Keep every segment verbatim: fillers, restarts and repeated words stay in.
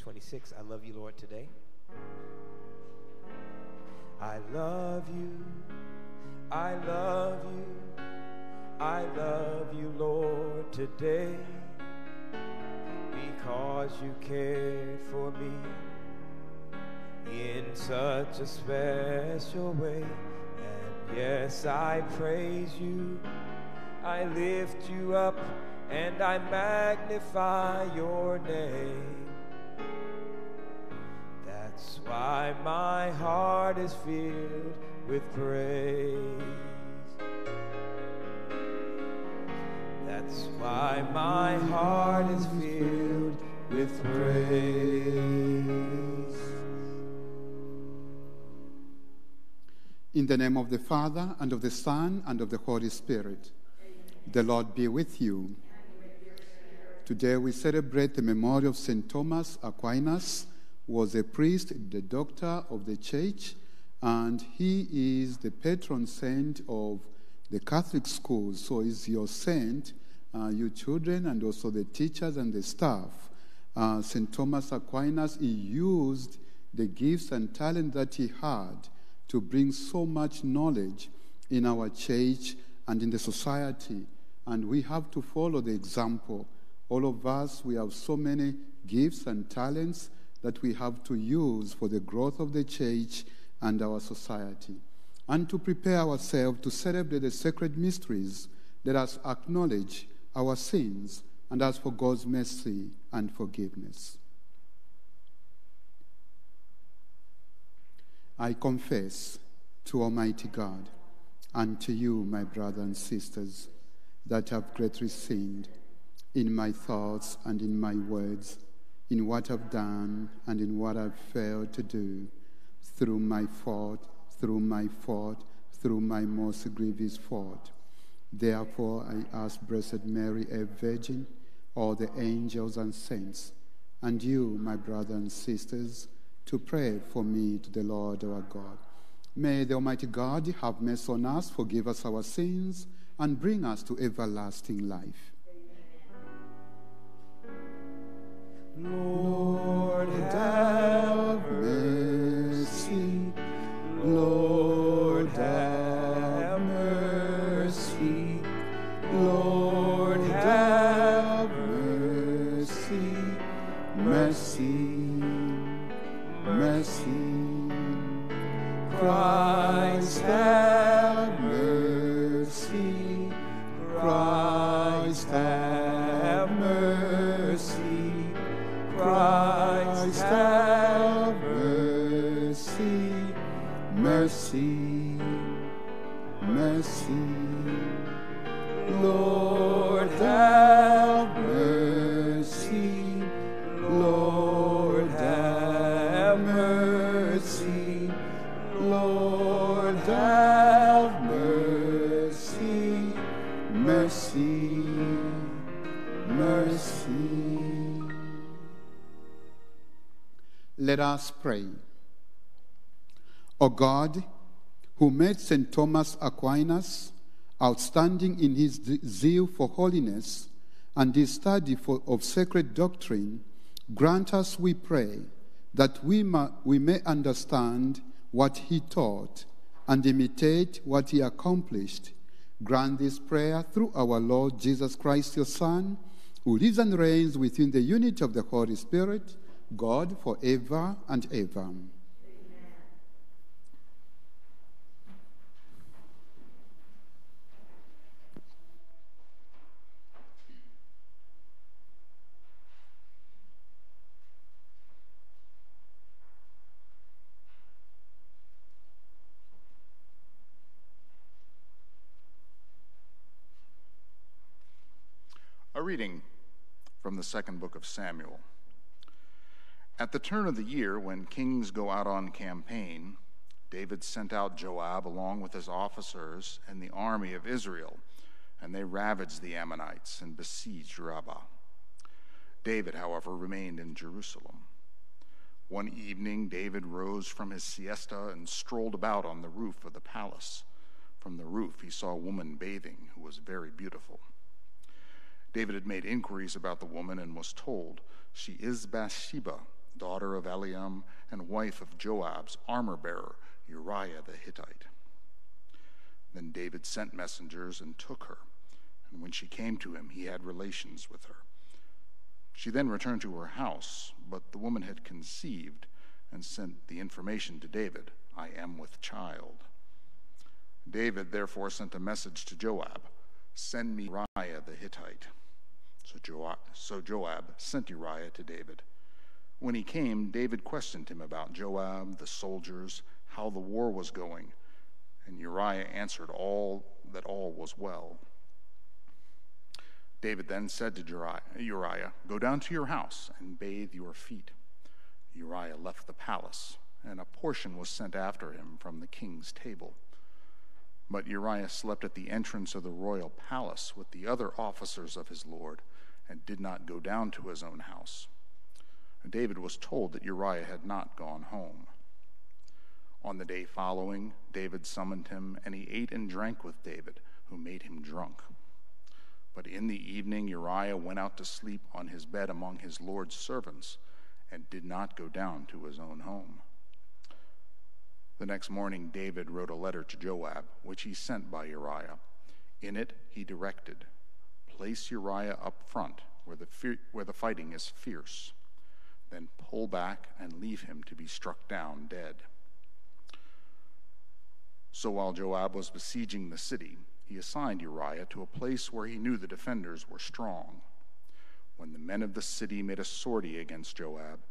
twenty-six, I love you, Lord, today. I love you, I love you, I love you, Lord, today, because you cared for me in such a special way. And yes, I praise you, I lift you up, and I magnify your name. That's why my heart is filled with praise. That's why my heart is filled with praise. In the name of the Father, and of the Son, and of the Holy Spirit. Amen. The Lord be with you. And with your spirit. Today we celebrate the memory of Saint Thomas Aquinas. Was a priest, the doctor of the church, and he is the patron saint of the Catholic school. So he's your saint, uh, you children, and also the teachers and the staff. Uh, Saint Thomas Aquinas, he used the gifts and talent that he had to bring so much knowledge in our church and in the society. And we have to follow the example. All of us, we have so many gifts and talents that we have to use for the growth of the church and our society. And to prepare ourselves to celebrate the sacred mysteries, let us acknowledge our sins and ask for God's mercy and forgiveness. I confess to Almighty God and to you, my brothers and sisters, that have greatly sinned in my thoughts and in my words, in what I've done and in what I've failed to do, through my fault, through my fault, through my most grievous fault. Therefore, I ask Blessed Mary, a virgin, all the angels and saints, and you, my brothers and sisters, to pray for me to the Lord our God. May the Almighty God have mercy on us, forgive us our sins, and bring us to everlasting life. Lord, have mercy. Lord, have mercy. Lord, have mercy. Mercy, mercy. Christ, have mercy. Christ, have mercy. Christ, have mercy, mercy, mercy. Lord, have mercy. Lord, have mercy. Lord, have mercy, mercy, mercy. Let us pray. O God, who made Saint Thomas Aquinas outstanding in his zeal for holiness and his study for, of sacred doctrine, grant us, we pray, that we, ma, we may understand what he taught and imitate what he accomplished. Grant this prayer through our Lord Jesus Christ, your Son, who lives and reigns within the unity of the Holy Spirit, God, forever and ever. Amen. A reading from the second book of Samuel. At the turn of the year, when kings go out on campaign, David sent out Joab along with his officers and the army of Israel, and they ravaged the Ammonites and besieged Rabbah. David, however, remained in Jerusalem. One evening, David rose from his siesta and strolled about on the roof of the palace. From the roof, he saw a woman bathing who was very beautiful. David had made inquiries about the woman and was told, "She is Bathsheba, daughter of Eliam and wife of Joab's armor-bearer, Uriah the Hittite. Then David sent messengers and took her, and when she came to him, he had relations with her. She then returned to her house, but the woman had conceived and sent the information to David, "I am with child." David therefore sent a message to Joab, "Send me Uriah the Hittite." So Joab, so Joab sent Uriah to David. When he came, David questioned him about Joab, the soldiers, how the war was going, and Uriah answered all that all was well. David then said to Uriah, "Go down to your house and bathe your feet." Uriah left the palace, and a portion was sent after him from the king's table. But Uriah slept at the entrance of the royal palace with the other officers of his lord, and did not go down to his own house. And David was told that Uriah had not gone home. On the day following, David summoned him, and he ate and drank with David, who made him drunk. But in the evening Uriah went out to sleep on his bed among his lord's servants, and did not go down to his own home. The next morning David wrote a letter to Joab, which he sent by Uriah. In it he directed, "Place Uriah up front where the, fe- where the fighting is fierce, then pull back and leave him to be struck down dead." So while Joab was besieging the city, he assigned Uriah to a place where he knew the defenders were strong. When the men of the city made a sortie against Joab,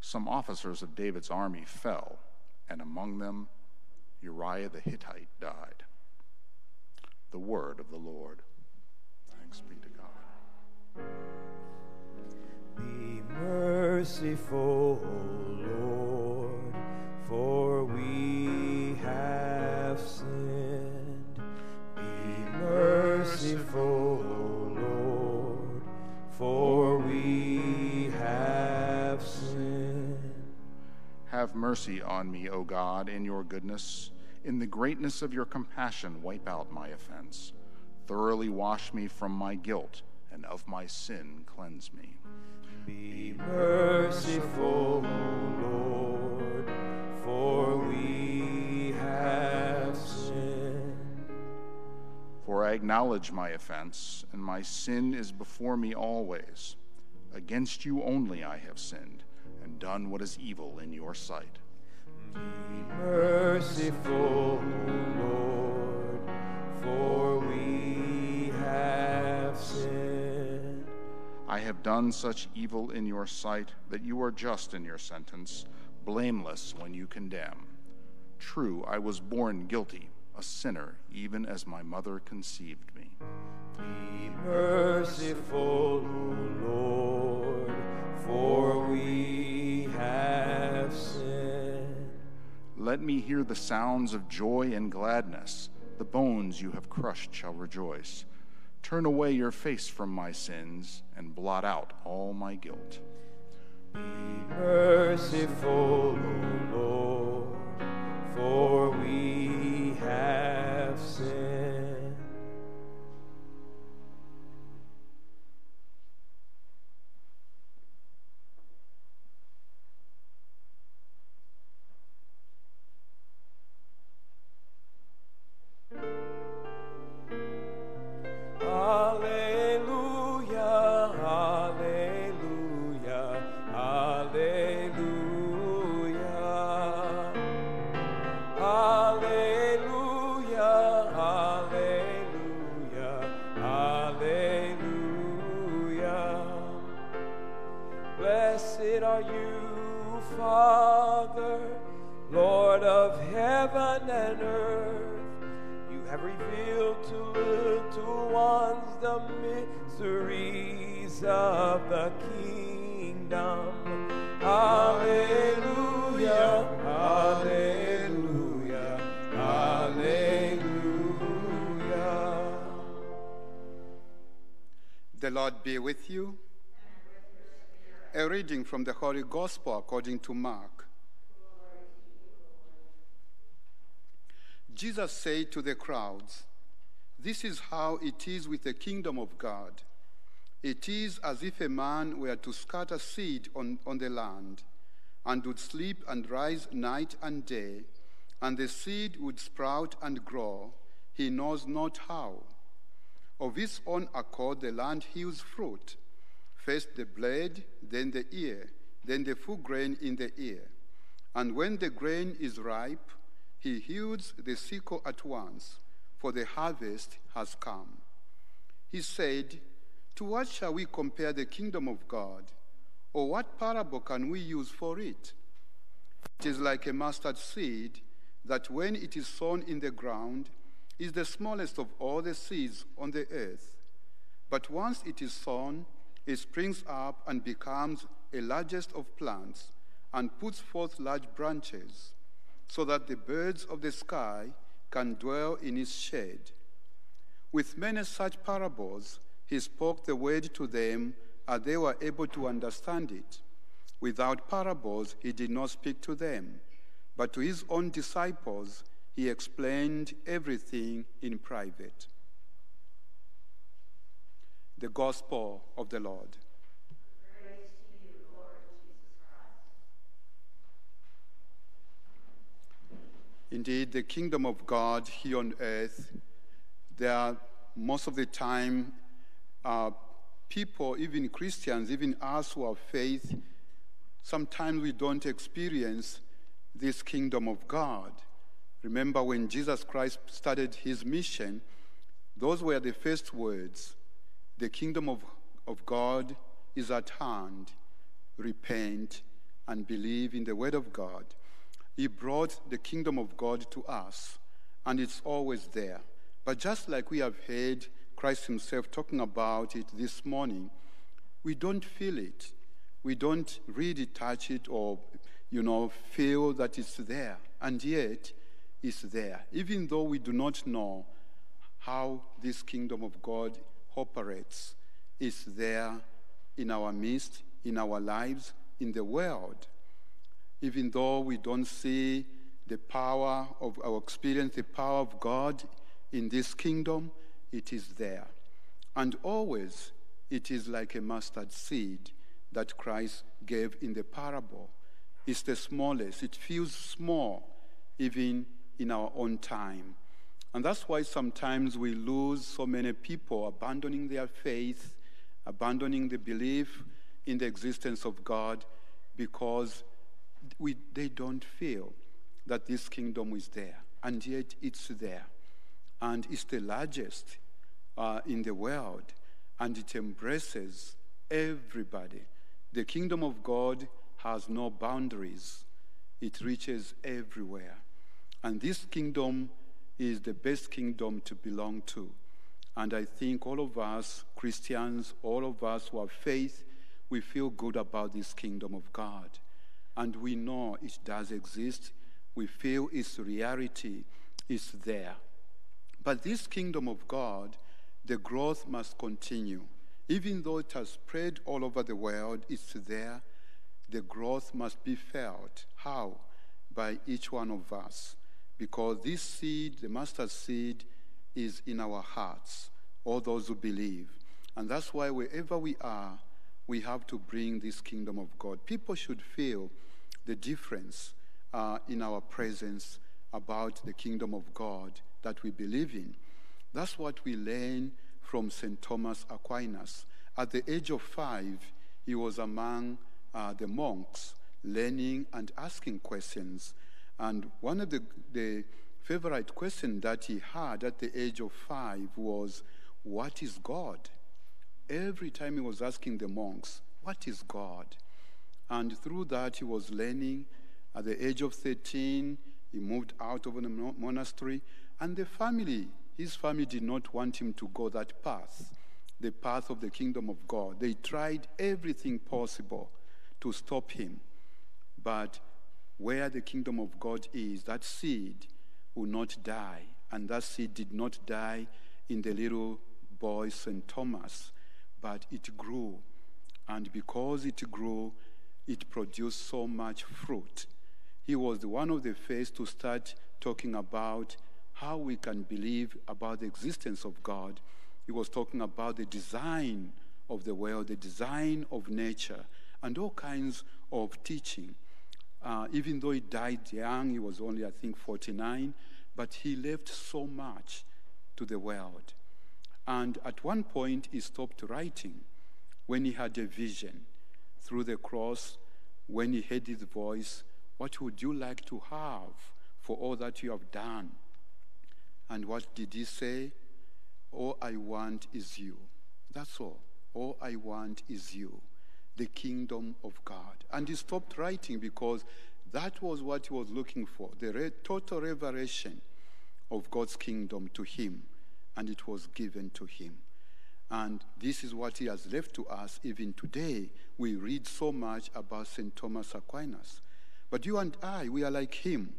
some officers of David's army fell, and among them Uriah the Hittite died. The word of the Lord. Thanks be to God. Be merciful, O Lord, for we have sinned. Be merciful, O Lord, for we have sinned. Have mercy on me, O God, in your goodness. In the greatness of your compassion, wipe out my offense. Thoroughly wash me from my guilt, and of my sin cleanse me. Be merciful, O Lord, for we have sinned. For I acknowledge my offense, and my sin is before me always. Against you only I have sinned, and done what is evil in your sight. Be merciful, O Lord, for we have sinned. I have done such evil in your sight that you are just in your sentence, blameless when you condemn. True, I was born guilty, a sinner, even as my mother conceived me. Be merciful, O Lord, for we have sinned. Let me hear the sounds of joy and gladness. The bones you have crushed shall rejoice. Turn away your face from my sins, and blot out all my guilt. Be merciful, O Lord, for we have sinned. Hallelujah, hallelujah, hallelujah, hallelujah, hallelujah, hallelujah. Blessed are you, Father, Lord of heaven and earth. Have revealed to little ones the mysteries of the kingdom. Hallelujah, hallelujah, hallelujah. The Lord be with you. A reading from the Holy Gospel according to Mark. Jesus said to the crowds, "This is how it is with the kingdom of God. It is as if a man were to scatter seed on, on the land, and would sleep and rise night and day, and the seed would sprout and grow, he knows not how. Of his own accord the land heals fruit, first the blade, then the ear, then the full grain in the ear. And when the grain is ripe, he hews the sickle at once, for the harvest has come. He said, to what shall we compare the kingdom of God? Or what parable can we use for it? It is like a mustard seed that when it is sown in the ground is the smallest of all the seeds on the earth. But once it is sown, it springs up and becomes a largest of plants and puts forth large branches, so that the birds of the sky can dwell in its shade. With many such parables, he spoke the word to them, and they were able to understand it. Without parables, he did not speak to them, but to his own disciples, he explained everything in private. The Gospel of the Lord. Praise to you, Lord Jesus Christ. Indeed, the kingdom of God here on earth, there are most of the time uh, people, even Christians, even us who have faith, sometimes we don't experience this kingdom of God. Remember when Jesus Christ started his mission, those were the first words. The kingdom of, of God is at hand. Repent and believe in the word of God. He brought the kingdom of God to us, and it's always there. But just like we have heard Christ himself talking about it this morning, we don't feel it. We don't really touch it or, you know, feel that it's there. And yet, is there, even though we do not know how this kingdom of God operates. It's there in our midst, in our lives, in the world. Even though we don't see the power of our experience, the power of God in this kingdom, it is there. And always, it is like a mustard seed that Christ gave in the parable. It's the smallest. It feels small, even in our own time. And that's why sometimes we lose so many people abandoning their faith, abandoning the belief in the existence of God, because we, they don't feel that this kingdom is there. And yet it's there. And it's the largest uh, in the world. And it embraces everybody. The kingdom of God has no boundaries. It reaches everywhere. And this kingdom is the best kingdom to belong to. And I think all of us, Christians, all of us who have faith, we feel good about this kingdom of God. And we know it does exist. We feel its reality is there. But this kingdom of God, the growth must continue. Even though it has spread all over the world, it's there. The growth must be felt. How? By each one of us. Because this seed, the mustard seed, is in our hearts, all those who believe. And that's why wherever we are, we have to bring this kingdom of God. People should feel the difference uh, in our presence about the kingdom of God that we believe in. That's what we learn from Saint Thomas Aquinas. At the age of five, he was among uh, the monks, learning and asking questions. And one of the, the favorite questions that he had at the age of five was, what is God? Every time he was asking the monks, what is God? And through that, he was learning. At the age of thirteen, he moved out of the monastery. And the family, his family did not want him to go that path, the path of the kingdom of God. They tried everything possible to stop him. But where the kingdom of God is, that seed will not die. And that seed did not die in the little boy Saint Thomas, but it grew. And because it grew, it produced so much fruit. He was one of the first to start talking about how we can believe about the existence of God. He was talking about the design of the world, the design of nature, and all kinds of teaching. Uh, even though he died young, he was only, I think, forty-nine, but he left so much to the world. And at one point, he stopped writing when he had a vision through the cross, when he heard his voice, "What would you like to have for all that you have done?" And what did he say? "All I want is you." That's all. All I want is you, the kingdom of God. And he stopped writing because that was what he was looking for, the re- total revelation of God's kingdom to him, and it was given to him. And this is what he has left to us. Even today, we read so much about Saint Thomas Aquinas. But you and I, we are like him.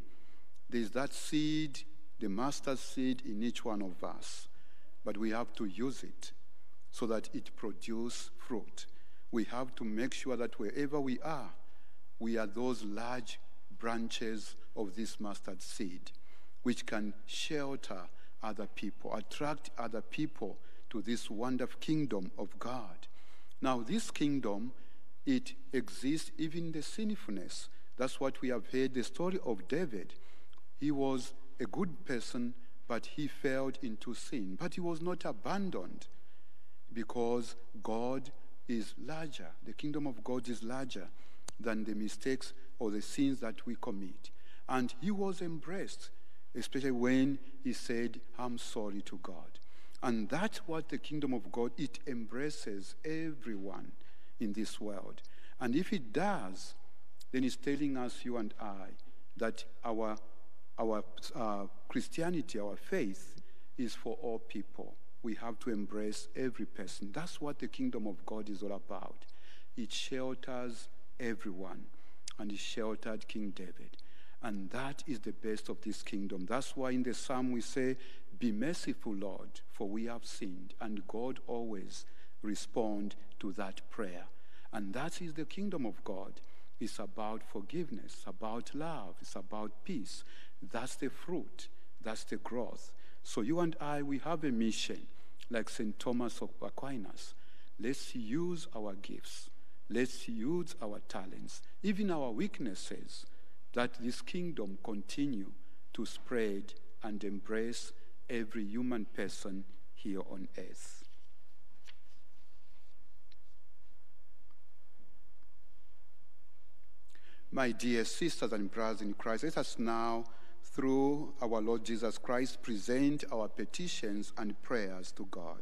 There is that seed, the master seed in each one of us. But we have to use it so that it produces fruit. We have to make sure that wherever we are, we are those large branches of this mustard seed, which can shelter other people, attract other people to this wonderful kingdom of God. Now, this kingdom, it exists even in the sinfulness. That's what we have heard, the story of David. He was a good person, but he fell into sin. But he was not abandoned, because God is larger. The kingdom of God is larger than the mistakes or the sins that we commit. And he was embraced, especially when he said, "I'm sorry" to God. And that's what the kingdom of God, it embraces everyone in this world. And if it does, then it's telling us, you and I, that our, our uh, Christianity, our faith, is for all people. We have to embrace every person. That's what the kingdom of God is all about. It shelters everyone, and it sheltered King David. And that is the best of this kingdom. That's why in the psalm we say, "Be merciful, Lord, for we have sinned." And God always responds to that prayer. And that is the kingdom of God. It's about forgiveness, about love, it's about peace. That's the fruit, that's the growth. So you and I, we have a mission, like Saint Thomas of Aquinas. Let's use our gifts. Let's use our talents, even our weaknesses, that this kingdom continue to spread and embrace every human person here on earth. My dear sisters and brothers in Christ, let us now, through our Lord Jesus Christ, present our petitions and prayers to God.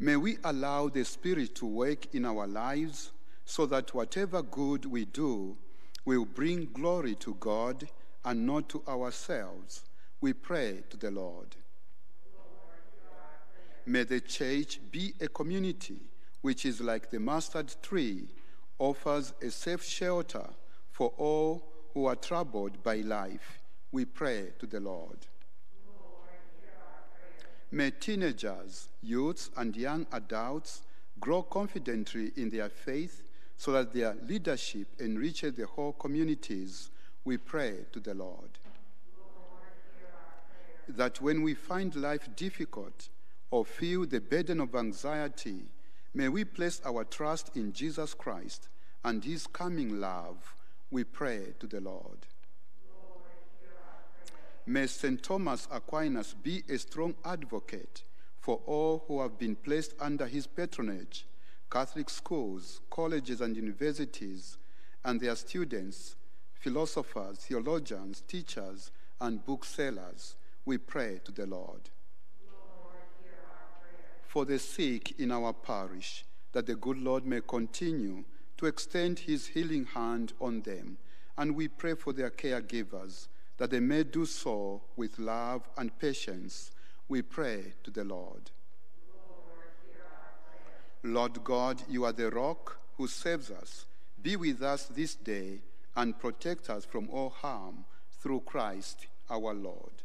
May we allow the Spirit to work in our lives so that whatever good we do will bring glory to God and not to ourselves. We pray to the Lord. Lord, may the church be a community which is like the mustard tree, offers a safe shelter for all who are troubled by life. We pray to the Lord. Lord, may teenagers, youths, and young adults grow confidently in their faith so that their leadership enriches the whole communities. We pray to the Lord. Lord, that when we find life difficult or feel the burden of anxiety, may we place our trust in Jesus Christ and his coming love. We pray to the Lord. Lord, may Saint Thomas Aquinas be a strong advocate for all who have been placed under his patronage, Catholic schools, colleges and universities, and their students, philosophers, theologians, teachers, and booksellers. We pray to the Lord. Lord, hear our prayer. For the sick in our parish, that the good Lord may continue to extend his healing hand on them, and we pray for their caregivers, that they may do so with love and patience. We pray to the Lord. Lord, Lord God, you are the rock who saves us. Be with us this day and protect us from all harm, through Christ our Lord.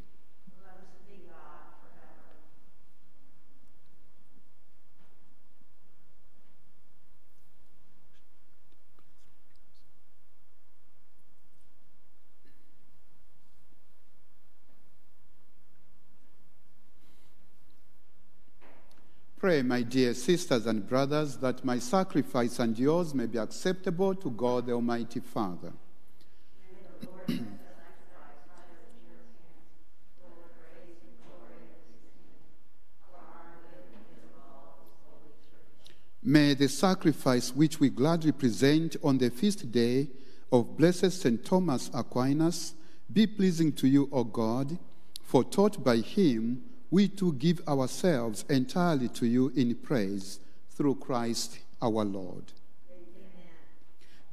Blessed be God forever. Pray, my dear sisters and brothers, that my sacrifice and yours may be acceptable to God the Almighty Father. May the sacrifice which we gladly present on the feast day of Blessed Saint Thomas Aquinas be pleasing to you, O God, for taught by him, we too give ourselves entirely to you in praise through Christ our Lord. Amen.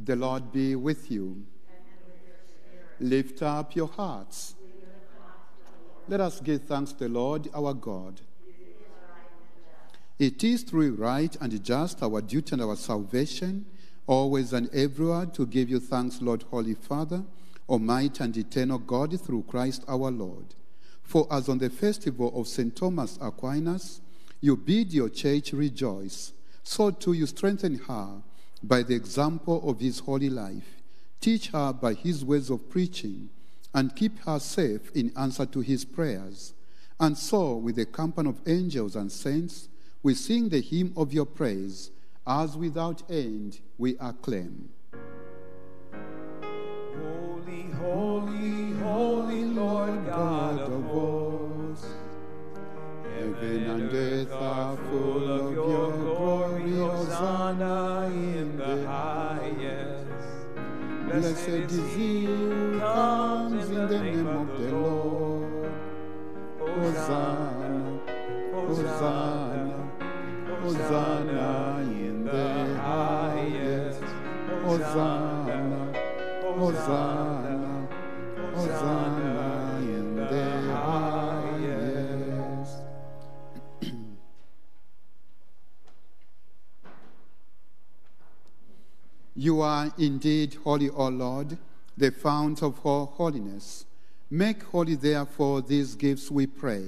The Lord be with you. And with your spirit. Lift up your hearts. We lift up to the Lord. Let us give thanks to the Lord our God. It is through right and just, our duty and our salvation, always and everywhere to give you thanks, Lord, Holy Father, Almighty and eternal God, through Christ our Lord. For as on the festival of Saint Thomas Aquinas, you bid your church rejoice, so too you strengthen her by the example of his holy life. Teach her by his ways of preaching, and keep her safe in answer to his prayers. And so, with the company of angels and saints, we sing the hymn of your praise, as without end we acclaim. Holy, holy, holy Lord God of hosts, heaven and earth are full of your glory. Hosanna in the highest. Blessed is he who comes in the name of the Lord. Hosanna, Hosanna, Hosanna in the highest. Hosanna, Hosanna, Hosanna in the highest. You are indeed holy, O Lord, the fount of all holiness. Make holy, therefore, these gifts, we pray,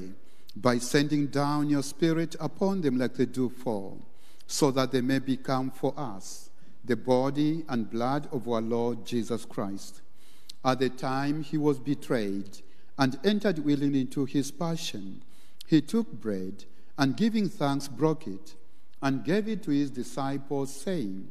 by sending down your Spirit upon them like the dewfall, so that they may become for us the body and blood of our Lord Jesus Christ. At the time he was betrayed and entered willingly into his passion, he took bread and, giving thanks, broke it and gave it to his disciples, saying,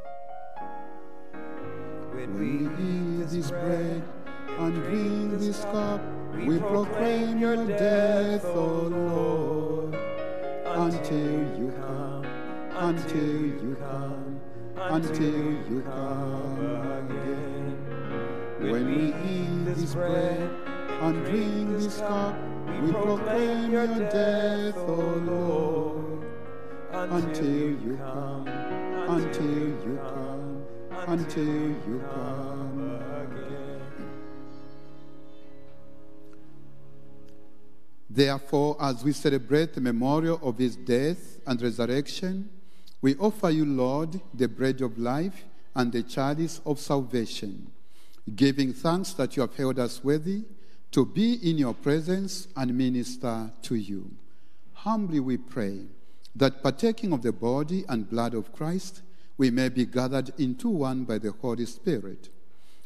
When we eat this bread and drink this cup, we proclaim your death, O Lord, until you come, until you come, until you come again. When we eat this bread and drink this cup, we proclaim your death, O Lord, until you come, until you come, until you come again. Therefore, as we celebrate the memorial of his death and resurrection, we offer you, Lord, the bread of life and the chalice of salvation, giving thanks that you have held us worthy to be in your presence and minister to you. Humbly we pray that partaking of the body and blood of Christ, we may be gathered into one by the Holy Spirit.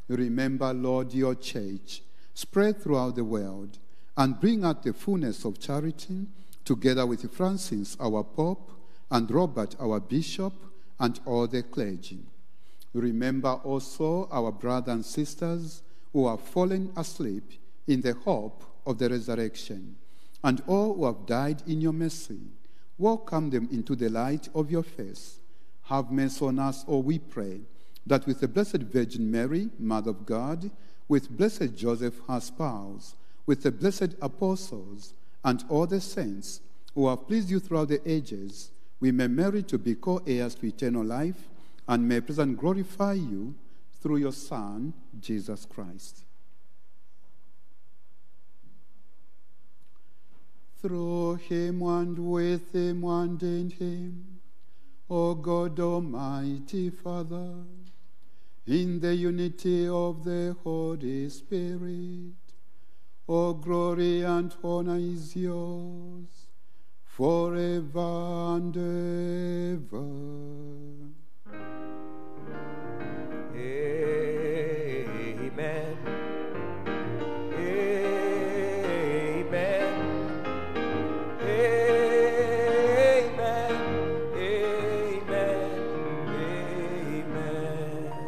Remember, Lord, your church, spread throughout the world, and bring out the fullness of charity, together with Francis, our Pope, and Robert, our Bishop, and all the clergy. Remember also our brothers and sisters who have fallen asleep in the hope of the resurrection, and all who have died in your mercy. Welcome them into the light of your face. Have mercy on us, O we pray, that with the Blessed Virgin Mary, Mother of God, with Blessed Joseph, her spouse, with the blessed apostles, and all the saints who have pleased you throughout the ages, we may merit to be co-heirs to eternal life, and may praise and glorify you through your Son, Jesus Christ. Through him, and with him, and in him, O God, Almighty Father, in the unity of the Holy Spirit, all glory and honor is yours, forever and ever. Amen. Amen. Amen. Amen. Amen.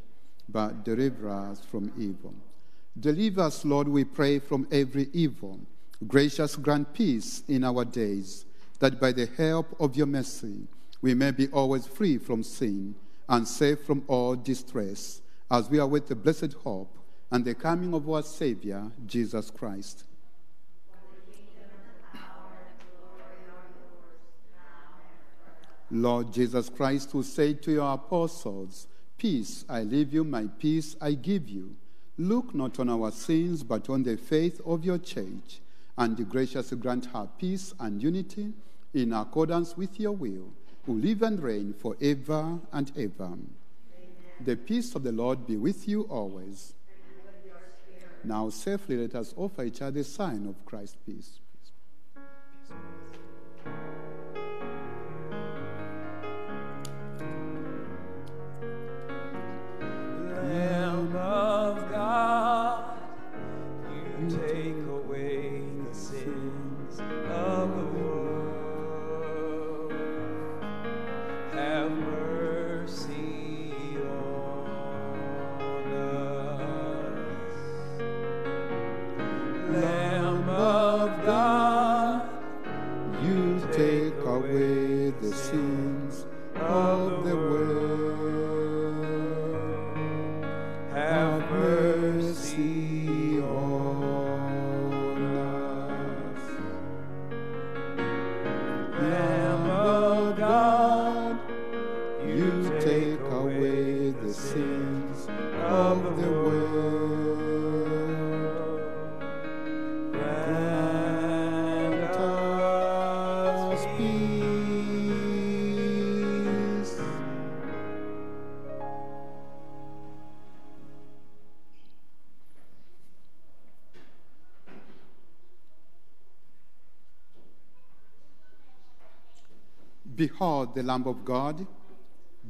but deliver us from evil. Deliver us, Lord, we pray, from every evil. Gracious, grant peace in our days, that by the help of your mercy, we may be always free from sin and safe from all distress, as we await the blessed hope and the coming of our Savior, Jesus Christ. Lord Jesus Christ, who said to your apostles, Peace I leave you, my peace I give you, look not on our sins, but on the faith of your church, and graciously grant her peace and unity in accordance with your will, who live and reign forever and ever. Amen. The peace of the Lord be with you always. And with your spirit. Now safely let us offer each other the sign of Christ's peace. Lamb of God, you take away the sins of the world. Have mercy on us. Lamb of God, you take away the sins of the world. Have mercy on us. Lamb of God, take away the sins of the world. Grant us peace. Behold the Lamb of God.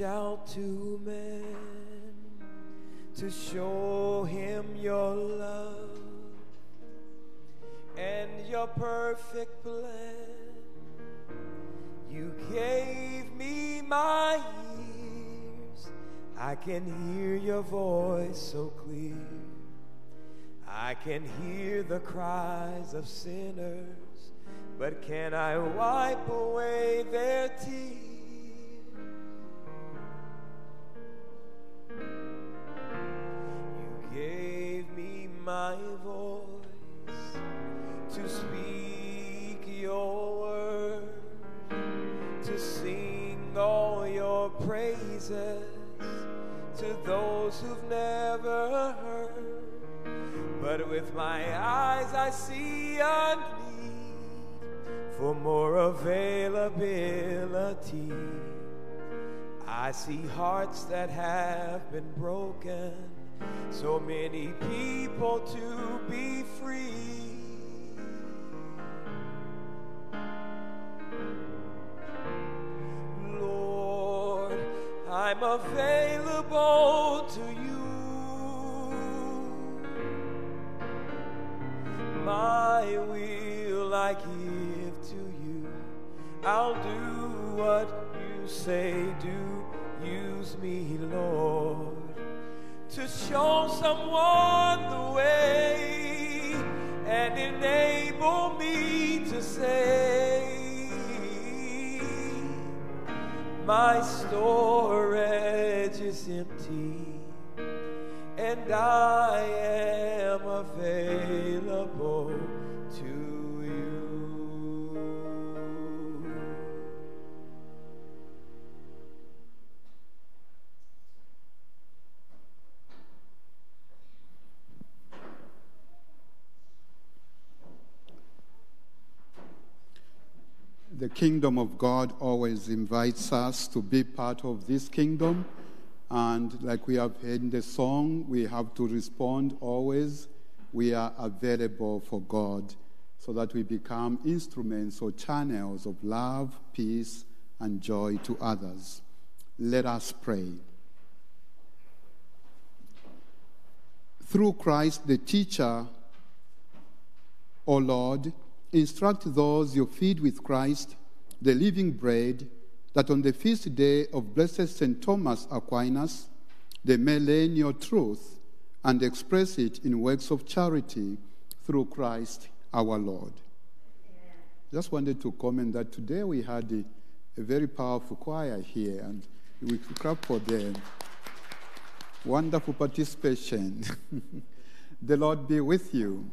Out to men to show him your love and your perfect plan. You gave me my ears, I can hear your voice so clear. I can hear the cries of sinners, but can I wipe away their tears? My voice to speak your word, to sing all your praises to those who've never heard. But with my eyes I see a need for more availability. I see hearts that have been broken, so many people to be free. Lord, I'm available to you. My will I give to you. I'll do what you say do. Use me, Lord, to show someone the way and enable me to say, my storage is empty and I am available to you. the kingdom of God always invites us to be part of this kingdom. And like we have heard in the song, we have to respond always. We are available for God so that we become instruments or channels of love, peace, and joy to others. Let us pray. Through Christ the teacher, O Lord, instruct those you feed with Christ, the living bread, that on the feast day of Blessed Saint Thomas Aquinas, they may learn your truth and express it in works of charity through Christ our Lord. Amen. Just wanted to comment that today we had a, a very powerful choir here, and we clap for them. Wonderful participation. The Lord be with you.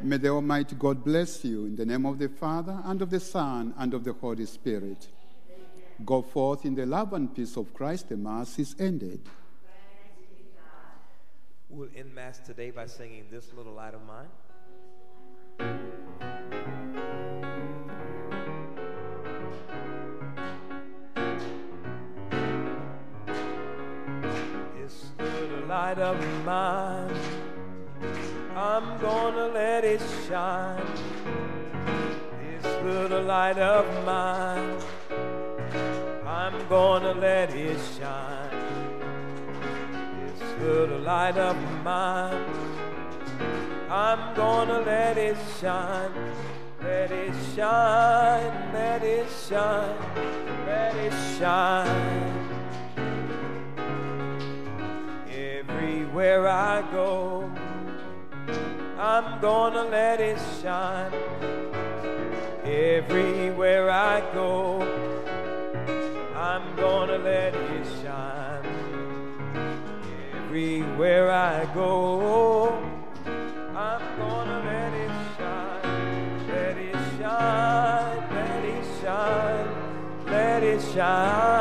May the Almighty God bless you in the name of the Father, and of the Son, and of the Holy Spirit. Amen. Go forth in the love and peace of Christ. The Mass is ended. We'll end Mass today by singing This Little Light of Mine. This little light of mine, I'm gonna let it shine. This little light of mine, I'm gonna let it shine. This little light of mine, I'm gonna let it shine. Let it shine, let it shine, let it shine. Everywhere I go, I'm gonna let it shine. Everywhere I go, I'm gonna let it shine. Everywhere I go, I'm gonna let it shine. Let it shine, let it shine, let it shine.